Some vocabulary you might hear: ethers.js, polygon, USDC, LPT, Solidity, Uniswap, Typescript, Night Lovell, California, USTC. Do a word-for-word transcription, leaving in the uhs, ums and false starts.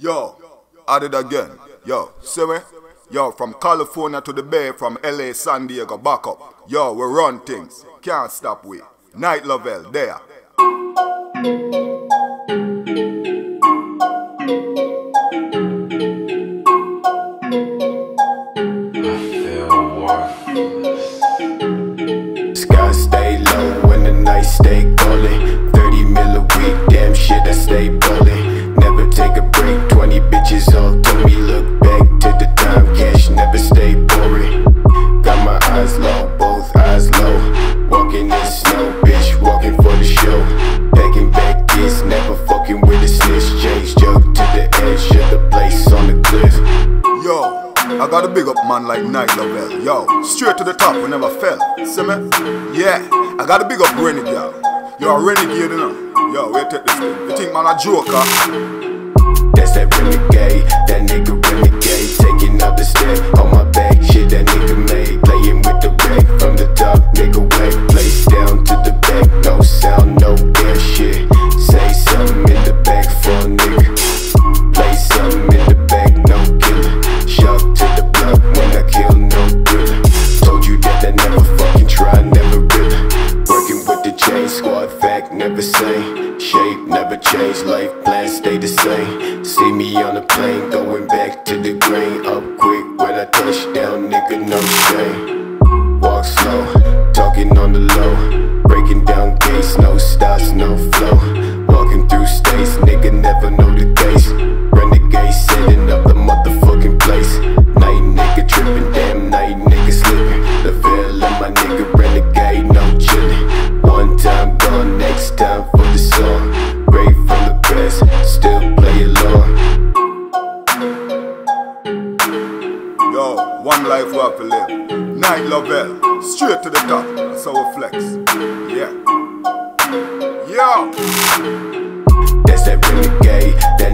Yo, I did again. Yo, see me? Yo, from California to the Bay, from L A, San Diego, back up. Yo, we run things. Can't stop we. Night Lovell, there. Sky stay low when the night stay cold. thirty mil a week, damn shit, I stay ballin'. Never take a break, twenty bitches all to me. Look back to the time, cash never stay boring. Got my eyes low, both eyes low. Walking in snow, bitch, walking for the show. Taking back this, never fucking with a snitch. J's jug to the edge, shut the place on the cliff. Yo, I got a big up man like Night Lovell, yo. Straight to the top, we never fell. See me? Yeah, I got a big up renegade. You're a renegade, you know. Yo, wait, take this thing. You think man a joker? Huh? That's that renegade, that nigga renegade. Taking up the step on my back, shit that nigga made. Playing with the wreck from the top, nigga whack. Place down to the back, no sound, no damn shit. Say something in the back for a nigga. Play something in the back, no killer. Shove to the block when I kill, no thriller. Told you that I never fucking try, never really. Working with the chain squad, fact never same. Shape never change, life plans stay the same. See me on the plane, going back to the grain. Up quick when I touch down, nigga, no shame. Walk slow, talking on the low. Breaking down gates, no stops, no flow. Walking through states, nigga, never know the case. Renegade setting up the motherfucking place. Night nigga tripping, damn night nigga slipping. The veil of my nigga renegade, no chillin'. One time gone, next time for the song. Ray from the press, still play along. Yo, one life we have to live. Night Lovell, straight to the top. That's our flex. Yeah. Yo. That's that renegade. That